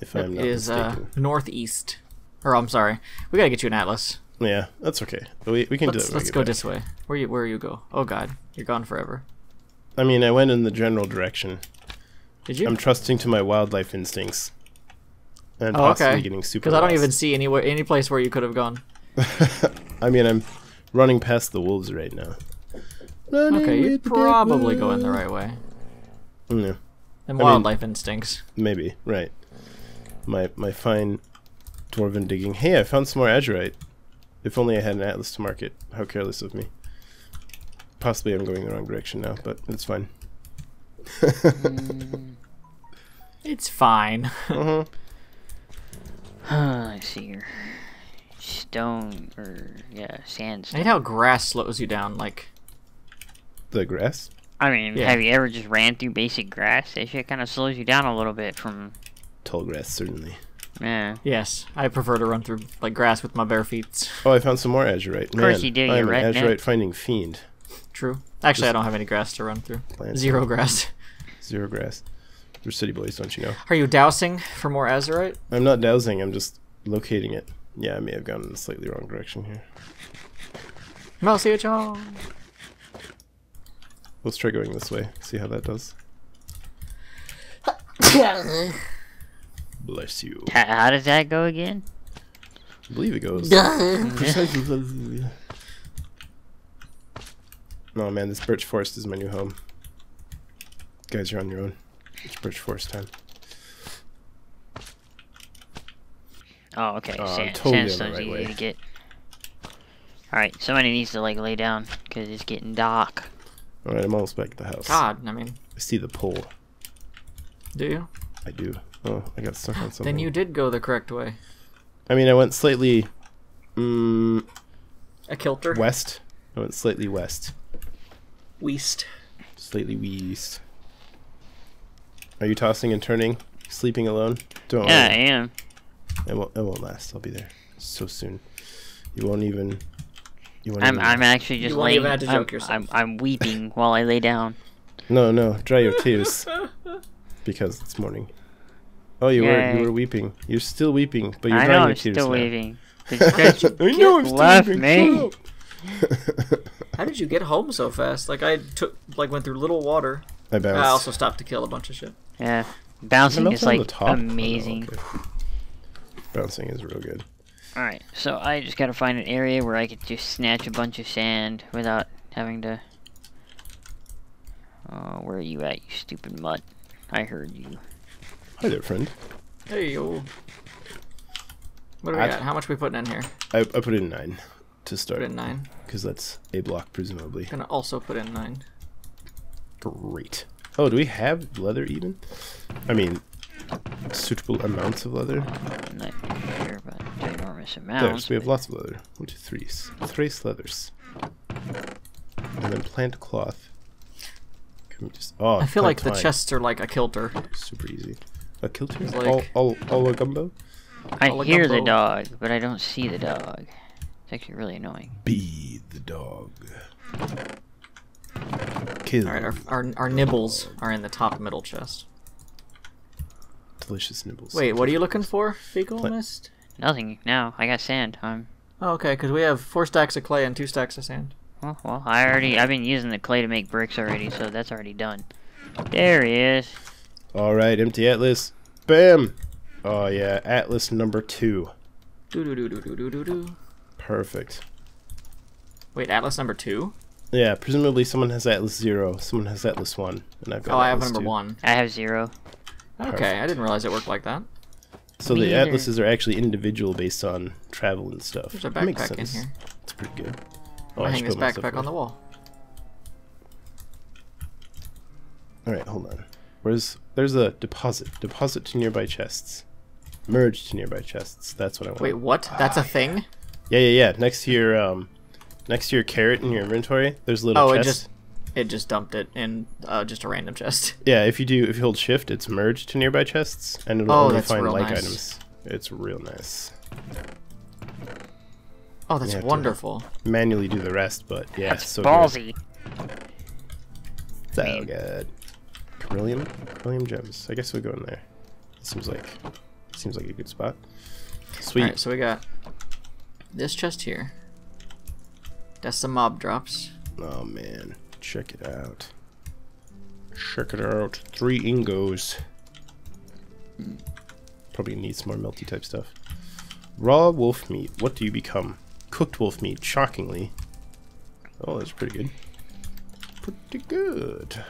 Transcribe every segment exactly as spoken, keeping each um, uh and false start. if yep, I'm not is, mistaken. Uh, northeast. Or, I'm sorry. We gotta get you an atlas. Yeah, that's okay. We, we can let's, do that. Let's we go back. This way. Where you where you go? Oh god, you're gone forever. I mean, I went in the general direction. Did you? I'm trusting to my wildlife instincts. And oh, possibly okay. getting super Because I don't even see anywhere, any place where you could have gone. I mean, I'm running past the wolves right now. Running okay, you probably go in the right way. No. And wildlife I mean, instincts. Maybe, right. My my fine dwarven digging. Hey, I found some more azurite. If only I had an atlas to mark it. How careless of me. Possibly I'm going the wrong direction now, but it's fine. mm, it's fine. uh-huh. Let's see here. Stone, or, yeah, sandstone. I hate how grass slows you down, like... The grass? I mean, yeah. Have you ever just ran through basic grass? That shit kind of slows you down a little bit from... Tall grass, certainly. Yeah. Yes, I prefer to run through, like, grass with my bare feet. Oh, I found some more azurite. Of course you do, you're right, man. I'm an azurite finding fiend. True. Actually, just I don't have any grass to run through. Zero grass. Zero grass. We're city boys, don't you know? Are you dousing for more azurite? I'm not dousing, I'm just locating it. Yeah, I may have gone in a slightly wrong direction here. I'll see you, John. Let's try going this way. See how that does. Bless you. How does that go again? I believe it goes. Oh man, this birch forest is my new home. Guys, you're on your own. It's birch forest time. Oh, okay. Uh, Sand, totally sandstone's right easy way. to get. Alright, somebody needs to like lay down because it's getting dark. Alright, I'm almost back at the house. God, I mean. I see the pole. Do you? I do. Oh, I got stuck on something. Then you did go the correct way. I mean, I went slightly. Um, A kilter? West. I went slightly west. Weast. Slightly weast. Are you tossing and turning? Sleeping alone? Don't yeah, worry. I am. It won't, it won't last. I'll be there so soon. You won't even. You won't I'm. Even I'm actually just. You laying, won't even have to joke I'm, yourself. I'm, I'm weeping while I lay down. No, no, dry your tears, because it's morning. Oh, you Yay. were you were weeping. You're still weeping, but you're I drying know, your I'm tears still now. Weeping. I know I'm still left weeping. Me. How did you get home so fast? Like I took, like went through little water. I bounced. I also stopped to kill a bunch of shit. Yeah, bouncing is like amazing. Oh, no, okay. Bouncing is real good. Alright, so I just gotta find an area where I could just snatch a bunch of sand without having to... Oh, where are you at, you stupid mutt? I heard you. Hi there, friend. Hey, yo. What do we I got? How much are we putting in here? I, I put in nine to start. Put in nine. Because that's a block, presumably. And I also put in nine. Great. Oh, do we have leather even? I mean... Suitable amounts of leather. Um, not here, but enormous amounts. There, we have lots of leather. One, two, three. Thrace leathers. And then plant cloth. Can we just? Oh, I feel like twine. The chests are like a kilter. Super easy. A kilter? Like, all, all, all a gumbo? I all hear gumbo. the dog, but I don't see the dog. It's actually really annoying. Be the dog. Kill. All right, our, our, our nibbles are in the top middle chest. Delicious nibbles. Wait, what are you looking for, Feaklemist? Nothing. No, I got sand. I'm... Oh, okay, because we have four stacks of clay and two stacks of sand. Well, well, I already... I've been using the clay to make bricks already, so that's already done. There he is. All right, empty atlas. Bam! Oh, yeah, atlas number two. Do-do-do-do-do-do-do-do. Perfect. Wait, atlas number two? Yeah, presumably someone has atlas zero, someone has atlas one, and I've got Oh, I have number two. one. I have zero. Okay, Perfect. I didn't realize it worked like that. So Me the either. atlases are actually individual based on travel and stuff. There's a backpack makes sense. in here. It's pretty good. Oh, I hang this backpack on the wall. Alright, hold on. Where's... There's a deposit. Deposit to nearby chests. Merge to nearby chests. That's what I want. Wait, what? That's ah, a thing? Yeah, yeah, yeah. Next to your, um... Next to your carrot in your inventory, there's little oh, chests. It just It just dumped it in uh, just a random chest. Yeah, if you do, if you hold shift, it's merged to nearby chests, and it'll oh, only find like nice. items. It's real nice. Oh, that's wonderful. Manually do the rest, but yeah, that's so ballsy. Good. So good. Carillium, carillium gems. I guess we'll go in there. It seems like seems like a good spot. Sweet. All right, so we got this chest here. That's the mob drops. Oh man, check it out. Check it out. Three ingos. Hmm. Probably need some more melty type stuff. Raw wolf meat. What do you become? Cooked wolf meat. Shockingly. Oh, that's pretty good. Pretty good.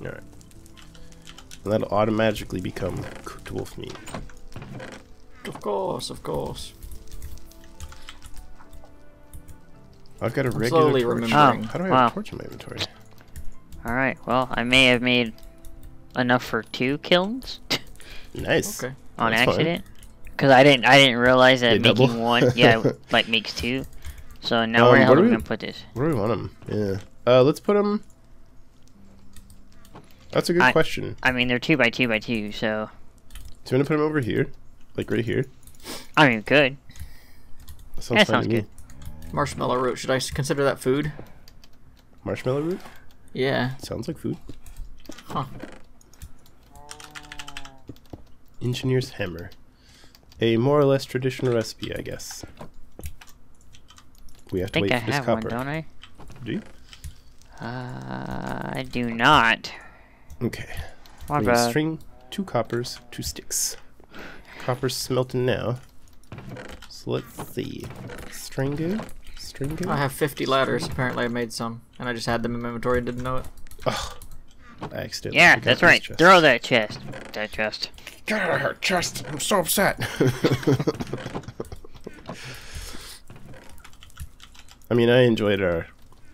All right. And that'll automatically become cooked wolf meat. Of course, of course. I've got a I'm regular slowly torch. Remembering. Oh, how do I wow. have a torch in my inventory? Alright, well, I may have made enough for two kilns. Nice. Okay. On That's accident. Because I didn't I didn't realize that they making double. one yeah, like makes two. So now um, where the hell are we gonna put this? Where do we want them? Yeah. Uh, let's put them. That's a good I, question. I mean, they're two by two by two, so. Do you want to put them over here? Like right here? I mean, good. That sounds, that sounds good. Marshmallow root. Should I consider that food? Marshmallow root? Yeah. Sounds like food. Huh. Engineer's hammer. A more or less traditional recipe, I guess. We have to wait for this copper. I think I have one, don't I? Do you? Uh, I do not. Okay. What about string, two coppers, two sticks. Copper's smelting now. So let's see. String, string. I have fifty ladders. Apparently, I made some, and I just had them in my inventory and didn't know it. Oh, I accidentally. Yeah, that's right. Chest. Throw that chest. That chest. Get out of her chest! I'm so upset. I mean, I enjoyed our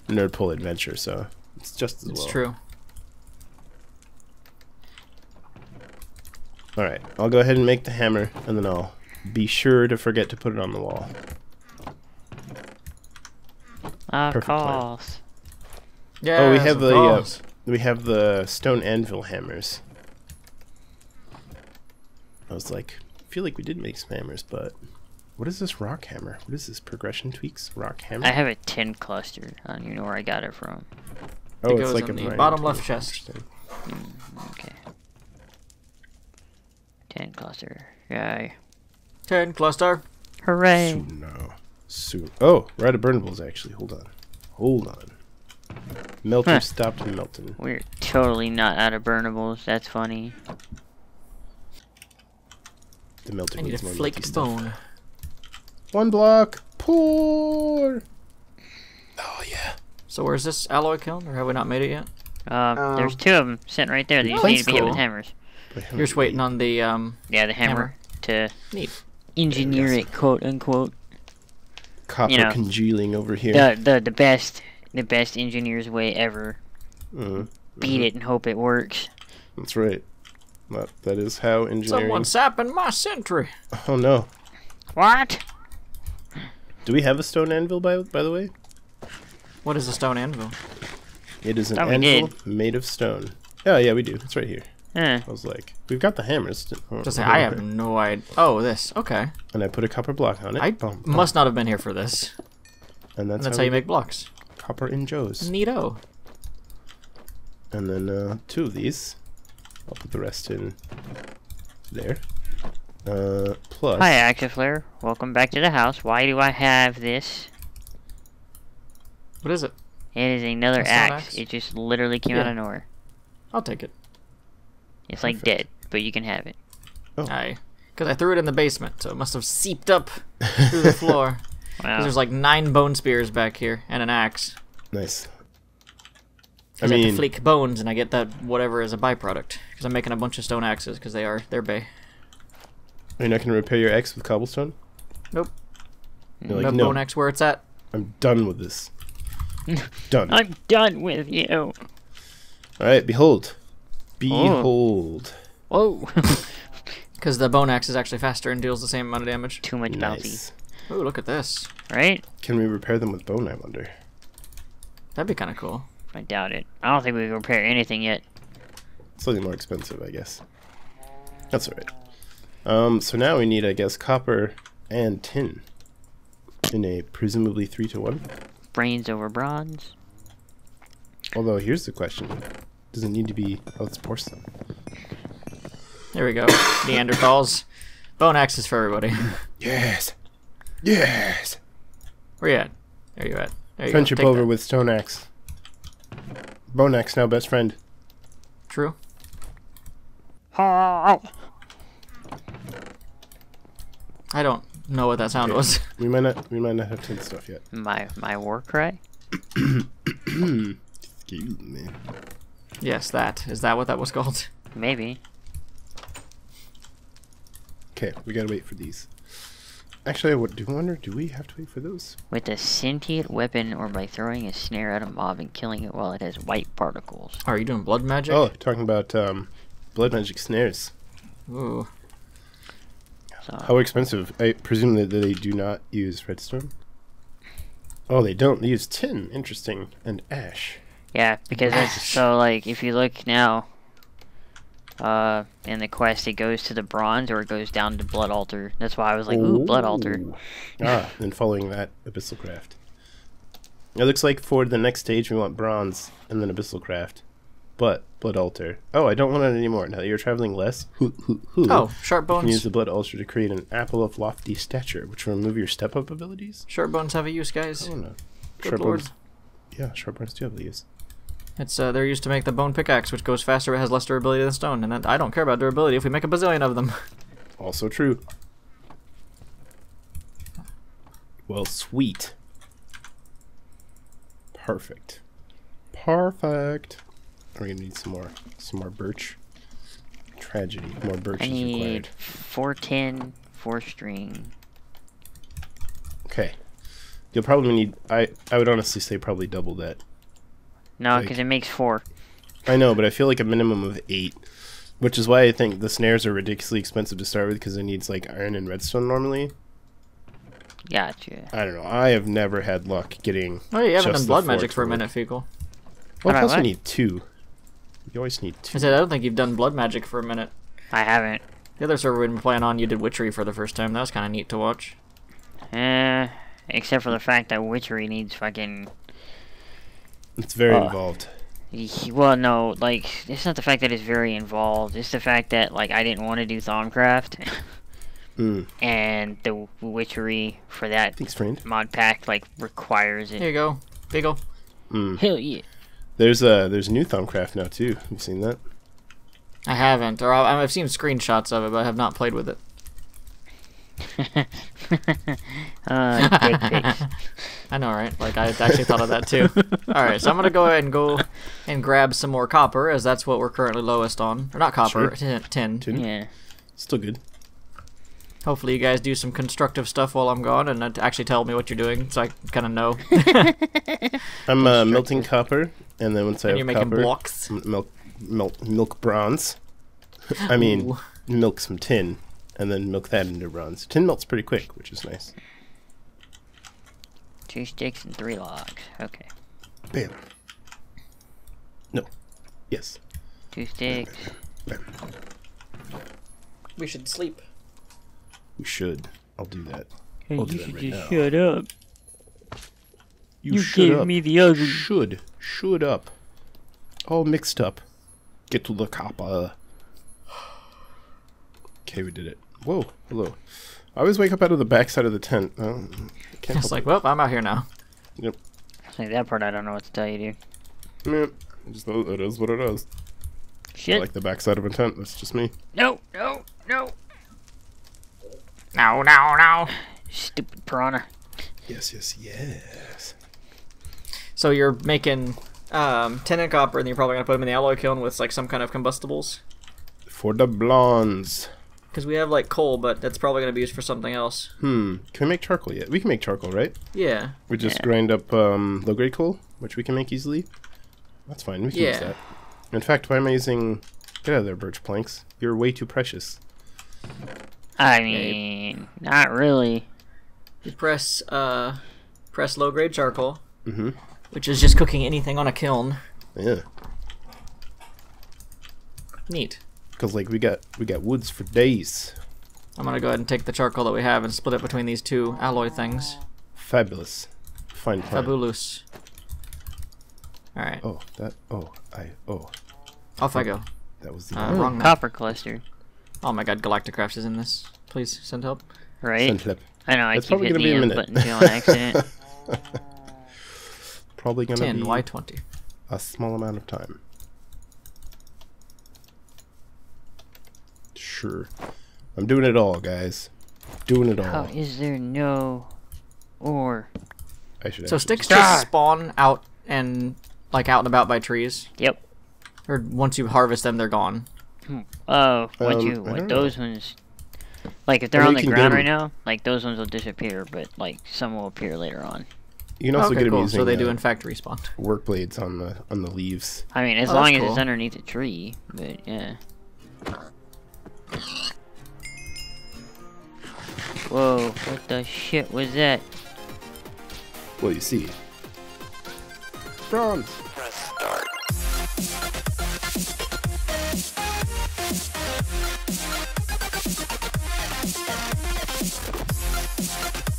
nerd pull adventure, so it's just as well. It's true. Alright, I'll go ahead and make the hammer, and then I'll be sure to forget to put it on the wall. Of course. Yeah. Oh, we have the uh, we have the stone anvil hammers. I was like, I feel like we did make some hammers, but what is this rock hammer? What is this? Progression tweaks rock hammer? I have a tin cluster. I don't even know where I got it from. Oh, it it's like a the bottom left chest. Mm, okay. Ten cluster. Yay. Ten cluster. Hooray. Soon, no. Soon. Oh, we're out of burnables actually. Hold on. Hold on. Melton huh. stopped melting. We're totally not out of burnables. That's funny. The melter I need needs a more flake stone. One block. Pour. Oh, yeah. So where's this alloy kiln? Or have we not made it yet? Uh, um, there's two of them sitting right there. They just need to be hit with hammers. You're just waiting on the um yeah the hammer, hammer. to Neat. engineer it, it quote unquote. Copper you know, congealing over here. The the the best the best engineer's way ever. Mm-hmm. Beat it and hope it works. That's right. That that is how engineering. Someone's sapping my sentry. Oh no. What? Do we have a stone anvil by by the way? What is a stone anvil? It is an oh, anvil made of stone. Oh yeah, we do. It's right here. Eh. I was like, we've got the hammers. I, Just like, I have no idea. Oh, this. Okay. And I put a copper block on it. I boom, boom. must not have been here for this. And that's, and that's how, how you make blocks. Copper in Joe's. Neato. And then uh, two of these. I'll put the rest in there. Uh, plus. Hi, Axiflare. Welcome back to the house. Why do I have this? What is it? It is another axe. axe. It just literally came yeah. out of nowhere. I'll take it. It's like Perfect. dead, but you can have it. Oh. I, because I threw it in the basement, so it must have seeped up through the floor. Wow. There's like nine bone spears back here and an axe. Nice. I mean, I have to flake bones, and I get that whatever as a byproduct because I'm making a bunch of stone axes because they are they're bay. Are you not gonna repair your axe with cobblestone? Nope. You're like, no bone axe where it's at. I'm done with this. Done. I'm done with you. All right, behold. Behold. Oh. Because the bone axe is actually faster and deals the same amount of damage. Too much nice. bounty. Oh, look at this. Right? Can we repair them with bone, I wonder? That'd be kind of cool. I doubt it. I don't think we can repair anything yet. Slightly more expensive, I guess. That's all right. Um, so now we need, I guess, copper and tin. In a presumably three to one. Brains over bronze. Although, here's the question. Does it need to be... Oh, it's porcelain. There we go. Neanderthals. Bone axes for everybody. Yes. Yes. Where you at? There you at. There you Friendship go. over that. with stone axe. Bone axe now best friend. True. I don't know what that sound okay. was. We might not. We might not have done stuff yet. My my war cry. Excuse me. Yes, that is that what that was called? Maybe. Okay, we gotta wait for these. Actually, I would do wonder. Do we have to wait for those? With a sentient weapon, or by throwing a snare at a mob and killing it while it has white particles. Are you doing blood magic? Oh, talking about um. Blood magic snares. Ooh. How expensive. I presume that they do not use redstone. Oh, they don't. They use tin. Interesting. And ash. Yeah, because ash. That's so, like, if you look now uh, in the quest, it goes to the bronze or it goes down to Blood Altar. That's why I was like, ooh, ooh. Blood Altar. Ah, and following that, Abyssal Craft. It looks like for the next stage we want bronze and then Abyssal Craft. But Blood Altar. Oh, I don't want it anymore. Now that you're traveling less, hoo, hoo, hoo, oh, sharp bones. You can use the Blood Altar to create an apple of lofty stature, which will remove your step-up abilities. Sharp bones have a use, guys. Oh, no. Sharp Lord. bones. Yeah, sharp bones do have a use. It's uh, they're used to make the bone pickaxe, which goes faster but has less durability than stone. And that, I don't care about durability if we make a bazillion of them. Also true. Well, sweet. Perfect. Perfect. We're gonna need some more, some more birch. Tragedy. More birch I is required. Need four tin, four string. Okay, you'll probably need. I I would honestly say probably double that. No, because like, it makes four. I know, but I feel like a minimum of eight, which is why I think the snares are ridiculously expensive to start with because it needs like iron and redstone normally. Gotcha. I don't know. I have never had luck getting. Oh, you haven't done blood magic for a minute, Feakle. Well, plus you need two. You always need two. I said, I don't think you've done blood magic for a minute. I haven't. The other server we've been playing on, you did witchery for the first time. That was kind of neat to watch. Eh, uh, except for the fact that witchery needs fucking... It's very uh, involved. Well, no, like, it's not the fact that it's very involved. It's the fact that, like, I didn't want to do Thaumcraft. mm. And the witchery for that Thanks, friend. mod pack, like, requires it. There you go. Biggle. Mm. Hell yeah. There's a there's new Thaumcraft now too. Have you seen that? I haven't, or I've seen screenshots of it, but I have not played with it. uh, dick pics. I know, right? Like I actually thought of that too. All right, so I'm gonna go ahead and go and grab some more copper, as that's what we're currently lowest on. Or not copper, sure. tin. Tin. Yeah. Still good. Hopefully you guys do some constructive stuff while I'm gone, and actually tell me what you're doing, so I kind of know. I'm uh, melting copper, and then once I and have you're making copper, blocks. Milk, milk, milk bronze. I mean, Ooh. milk some tin, and then milk that into bronze. Tin melts pretty quick, which is nice. Two sticks and three logs. Okay. Bam. No. Yes. Two sticks. Bam. We should sleep. We should. I'll do that. Hey, I'll do you that should right just now. Shut up. You, you should gave up. me the other. Should. Should up. All mixed up. Get to the copper. Okay, we did it. Whoa. Hello. I always wake up out of the backside of the tent. I can't it's like, it. well, I'm out here now. Yep. I think that part I don't know what to tell you, dude. Yep. Just, it is what it is. Shit. I like the backside of a tent. That's just me. No, no, no. No, no, no. Stupid piranha. Yes, yes, yes. So you're making um, tin and copper, and you're probably going to put them in the alloy kiln with like some kind of combustibles? For the blondes. Because we have like coal, but that's probably going to be used for something else. Hmm. Can we make charcoal yet? We can make charcoal, right? Yeah. We just yeah. grind up um, low-grade coal, which we can make easily. That's fine. We can yeah. use that. In fact, why am I using... Get out of there, birch planks. You're way too precious. I mean, not really. You press, uh, press low-grade charcoal, mm-hmm. which is just cooking anything on a kiln. Yeah. Neat. Because like we got we got woods for days. I'm gonna go ahead and take the charcoal that we have and split it between these two alloy things. Fabulous. Fine. Time. Fabulous. All right. Oh, that. Oh, I. Oh. Off oh, I go. That was the uh, wrong copper cluster. Oh my god, Galacticraft is in this. Please send help. Right? Send help. I know, I it's keep probably hitting gonna be the a minute. button on accident. Probably gonna ten, be why twenty? A small amount of time. Sure. I'm doing it all, guys. Doing it all. How is there no ore? I should so sticks just ah! spawn out and like out and about by trees. Yep. Or once you harvest them, they're gone. Hmm. Oh, what um, you? What those know. ones? Like if they're well, on the ground right now, like those ones will disappear, but like some will appear later on. You can also oh, okay, get them cool. using. So they uh, do in fact respawn. Work blades on the on the leaves. I mean, as oh, long as cool. it's underneath a tree, but yeah. Whoa! What the shit was that? Well, you see. Bronze. Press start. We'll be right back.